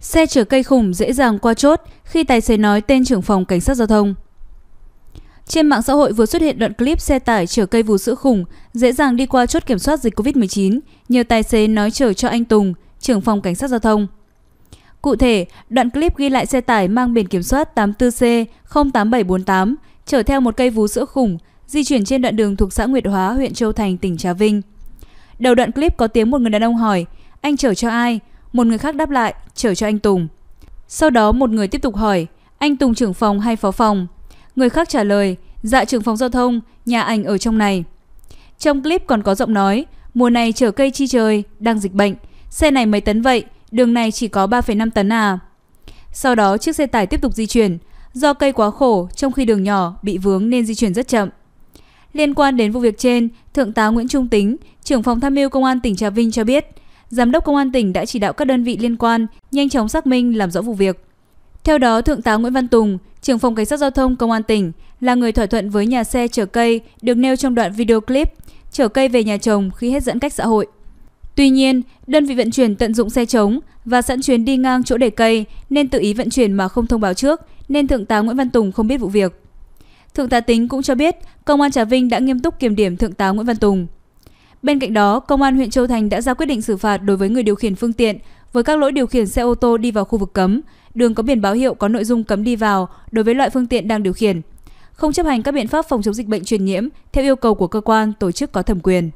Xe chở cây khủng dễ dàng qua chốt khi tài xế nói tên trưởng phòng cảnh sát giao thông. Trên mạng xã hội vừa xuất hiện đoạn clip xe tải chở cây vú sữa khủng dễ dàng đi qua chốt kiểm soát dịch Covid-19 nhờ tài xế nói chở cho anh Tùng, trưởng phòng cảnh sát giao thông. Cụ thể, đoạn clip ghi lại xe tải mang biển kiểm soát 84C-087.48 chở theo một cây vú sữa khủng di chuyển trên đoạn đường thuộc xã Nguyệt Hóa, huyện Châu Thành, tỉnh Trà Vinh. Đầu đoạn clip có tiếng một người đàn ông hỏi, anh chở cho ai? Một người khác đáp lại, chở cho anh Tùng. Sau đó một người tiếp tục hỏi, anh Tùng trưởng phòng hay phó phòng? Người khác trả lời, dạ trưởng phòng giao thông, nhà ảnh ở trong này. Trong clip còn có giọng nói, mùa này chở cây chi trời, đang dịch bệnh, xe này mấy tấn vậy, đường này chỉ có 3,5 tấn à. Sau đó chiếc xe tải tiếp tục di chuyển, do cây quá khổ trong khi đường nhỏ bị vướng nên di chuyển rất chậm. Liên quan đến vụ việc trên, Thượng tá Nguyễn Trung Tính, trưởng phòng tham mưu Công an tỉnh Trà Vinh cho biết, Giám đốc Công an tỉnh đã chỉ đạo các đơn vị liên quan nhanh chóng xác minh làm rõ vụ việc. Theo đó, Thượng tá Nguyễn Văn Tùng, trưởng phòng Cảnh sát Giao thông Công an tỉnh là người thỏa thuận với nhà xe chở cây được nêu trong đoạn video clip chở cây về nhà chồng khi hết giãn cách xã hội. Tuy nhiên, đơn vị vận chuyển tận dụng xe trống và sẵn chuyến đi ngang chỗ để cây nên tự ý vận chuyển mà không thông báo trước, nên Thượng tá Nguyễn Văn Tùng không biết vụ việc. Thượng tá Tính cũng cho biết Công an Trà Vinh đã nghiêm túc kiểm điểm Thượng tá Nguyễn Văn Tùng. Bên cạnh đó, Công an huyện Châu Thành đã ra quyết định xử phạt đối với người điều khiển phương tiện với các lỗi điều khiển xe ô tô đi vào khu vực cấm, đường có biển báo hiệu có nội dung cấm đi vào đối với loại phương tiện đang điều khiển, không chấp hành các biện pháp phòng chống dịch bệnh truyền nhiễm theo yêu cầu của cơ quan, tổ chức có thẩm quyền.